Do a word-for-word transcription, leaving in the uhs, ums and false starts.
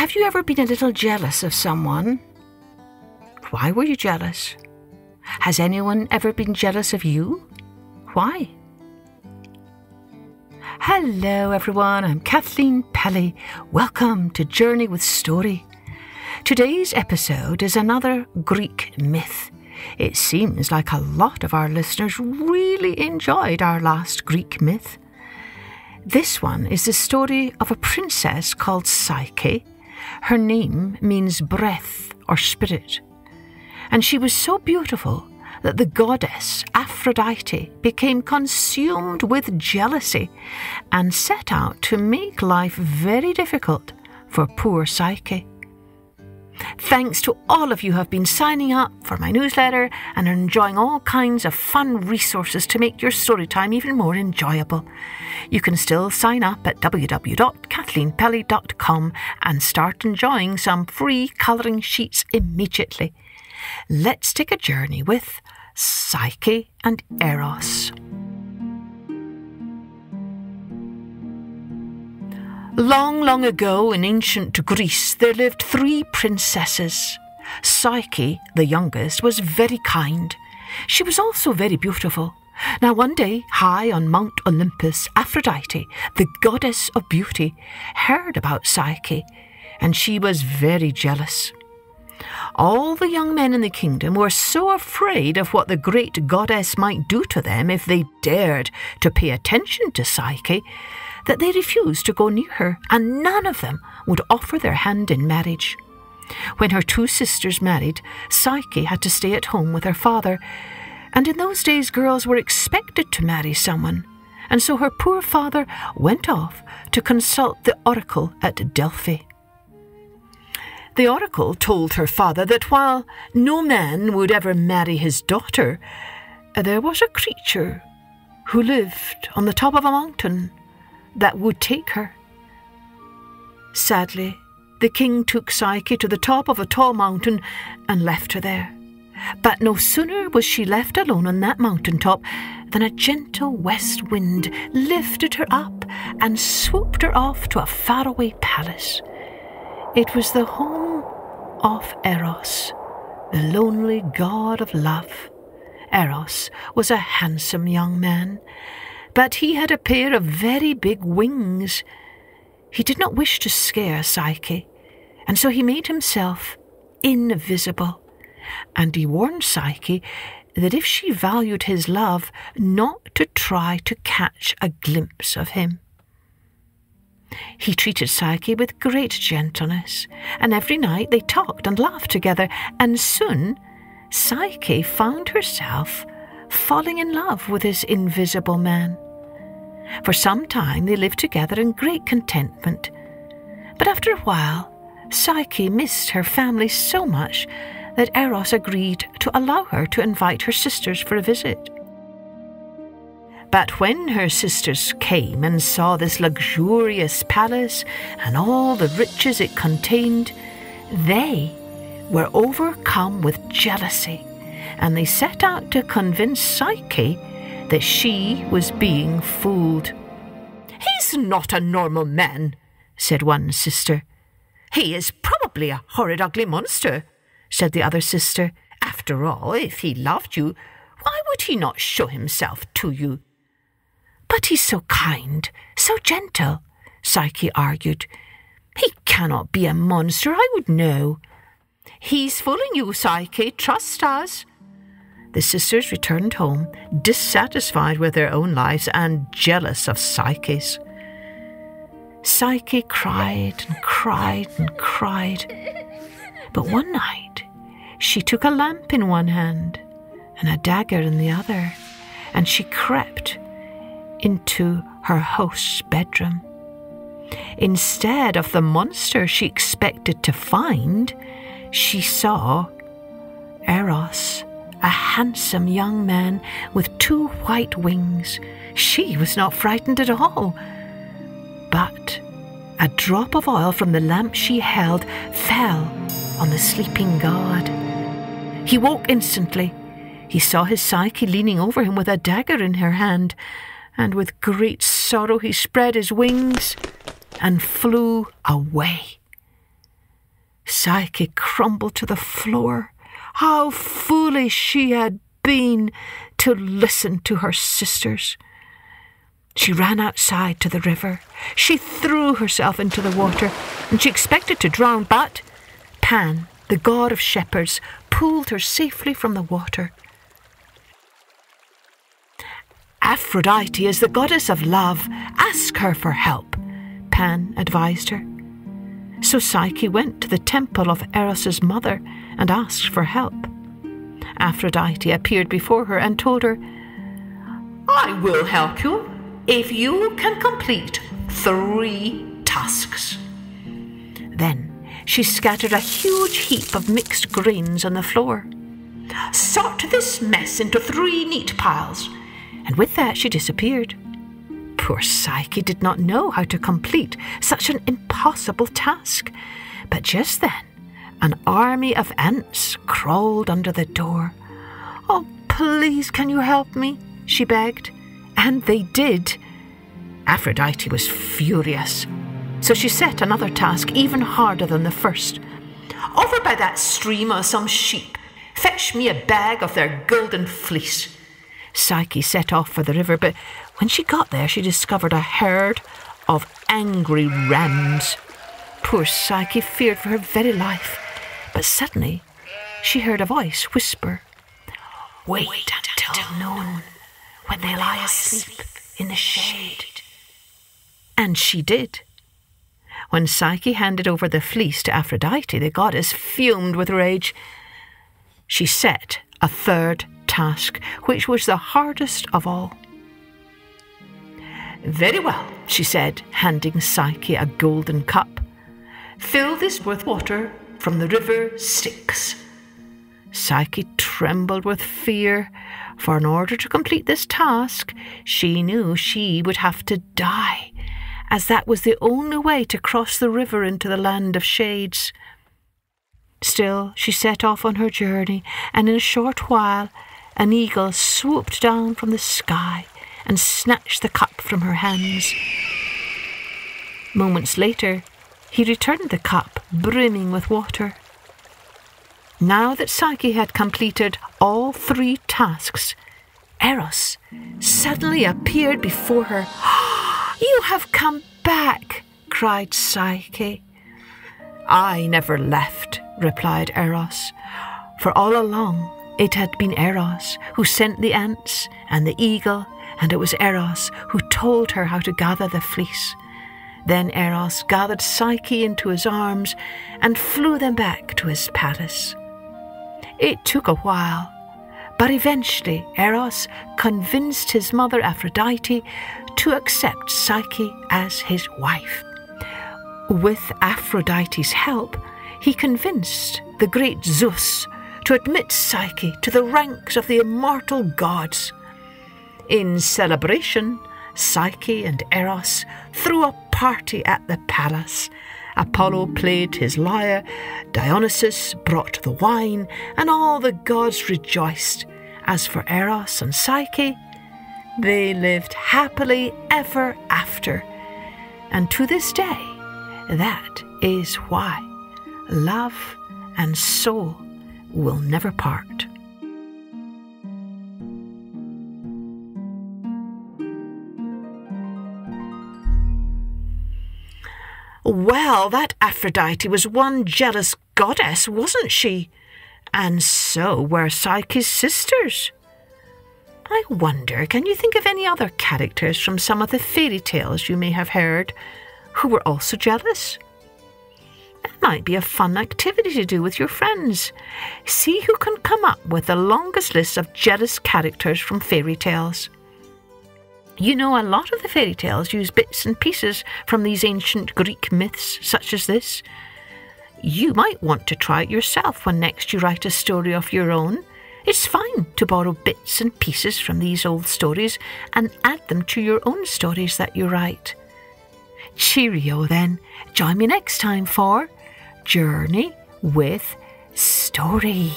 Have you ever been a little jealous of someone? Why were you jealous? Has anyone ever been jealous of you? Why? Hello everyone, I'm Kathleen Pelley. Welcome to Journey with Story. Today's episode is another Greek myth. It seems like a lot of our listeners really enjoyed our last Greek myth. This one is the story of a princess called Psyche. Her name means breath or spirit. And she was so beautiful that the goddess Aphrodite became consumed with jealousy and set out to make life very difficult for poor Psyche. Thanks to all of you who have been signing up for my newsletter and are enjoying all kinds of fun resources to make your story time even more enjoyable. You can still sign up at w w w dot kathleen pelley dot com and start enjoying some free colouring sheets immediately. Let's take a journey with Psyche and Eros. Long, long ago in ancient Greece, there lived three princesses. Psyche, the youngest, was very kind. She was also very beautiful. Now one day, high on Mount Olympus, Aphrodite, the goddess of beauty, heard about Psyche, and she was very jealous. All the young men in the kingdom were so afraid of what the great goddess might do to them if they dared to pay attention to Psyche that they refused to go near her, and none of them would offer their hand in marriage. When her two sisters married, Psyche had to stay at home with her father, and in those days girls were expected to marry someone, and so her poor father went off to consult the oracle at Delphi. The oracle told her father that while no man would ever marry his daughter, there was a creature who lived on the top of a mountain that would take her. Sadly, the king took Psyche to the top of a tall mountain and left her there. But no sooner was she left alone on that mountaintop than a gentle west wind lifted her up and swooped her off to a faraway palace. It was the home of Eros, the lonely god of love. Eros was a handsome young man, but he had a pair of very big wings. He did not wish to scare Psyche, and so he made himself invisible, and he warned Psyche that if she valued his love, not to try to catch a glimpse of him. He treated Psyche with great gentleness, and every night they talked and laughed together, and soon Psyche found herself falling in love with this invisible man. For some time they lived together in great contentment, but after a while Psyche missed her family so much that Eros agreed to allow her to invite her sisters for a visit. But when her sisters came and saw this luxurious palace and all the riches it contained, they were overcome with jealousy, and they set out to convince Psyche that she was being fooled. "He's not a normal man," said one sister. "He is probably a horrid, ugly monster," said the other sister. "After all, if he loved you, why would he not show himself to you?" "But he's so kind, so gentle," Psyche argued. "He cannot be a monster, I would know." "He's fooling you, Psyche, trust us." The sisters returned home, dissatisfied with their own lives and jealous of Psyche's. Psyche cried and cried and cried, but one night she took a lamp in one hand and a dagger in the other, and she crept into her host's bedroom. Instead of the monster she expected to find, she saw Eros, a handsome young man with two white wings. She was not frightened at all, but a drop of oil from the lamp she held fell on the sleeping god. He woke instantly. He saw his Psyche leaning over him with a dagger in her hand, and with great sorrow he spread his wings and flew away. Psyche crumbled to the floor. How foolish she had been to listen to her sisters. She ran outside to the river. She threw herself into the water, and she expected to drown, but Pan, the god of shepherds, pulled her safely from the water. Aphrodite is the goddess of love. Ask her for help, Pan advised her. So Psyche went to the temple of Eros's mother and asked for help. Aphrodite appeared before her and told her, "I will help you if you can complete three tasks." Then she scattered a huge heap of mixed grains on the floor. "Sort this mess into three neat piles," and with that she disappeared. Poor Psyche did not know how to complete such an impossible task, but just then an army of ants crawled under the door. "Oh, please, can you help me?" she begged, and they did. Aphrodite was furious, so she set another task even harder than the first. "Over by that stream are some sheep. Fetch me a bag of their golden fleece." Psyche set off for the river, but when she got there, she discovered a herd of angry rams. Poor Psyche feared for her very life, but suddenly she heard a voice whisper, "Wait, Wait until, until noon, when they lie asleep in the shade." And she did. When Psyche handed over the fleece to Aphrodite, the goddess fumed with rage. She set a third task, which was the hardest of all. "Very well," she said, handing Psyche a golden cup. "Fill this with water from the river Styx." Psyche trembled with fear, for in order to complete this task, she knew she would have to die, as that was the only way to cross the river into the land of shades. Still, she set off on her journey, and in a short while, an eagle swooped down from the sky and snatched the cup from her hands. Moments later, he returned the cup, brimming with water. Now that Psyche had completed all three tasks, Eros suddenly appeared before her. "You have come back," cried Psyche. "I never left," replied Eros, for all along it had been Eros who sent the ants and the eagle, and it was Eros who told her how to gather the fleece. Then Eros gathered Psyche into his arms and flew them back to his palace. It took a while, but eventually Eros convinced his mother Aphrodite to accept Psyche as his wife. With Aphrodite's help, he convinced the great Zeus to admit Psyche to the ranks of the immortal gods. In celebration, Psyche and Eros threw a party at the palace. Apollo played his lyre, Dionysus brought the wine, and all the gods rejoiced. As for Eros and Psyche, they lived happily ever after. And to this day, that is why love and soul will never part. Well, that Aphrodite was one jealous goddess, wasn't she? And so were Psyche's sisters. I wonder, can you think of any other characters from some of the fairy tales you may have heard who were also jealous? It might be a fun activity to do with your friends. See who can come up with the longest list of jealous characters from fairy tales. You know, a lot of the fairy tales use bits and pieces from these ancient Greek myths such as this. You might want to try it yourself when next you write a story of your own. It's fine to borrow bits and pieces from these old stories and add them to your own stories that you write. Cheerio then. Join me next time for Journey with Story.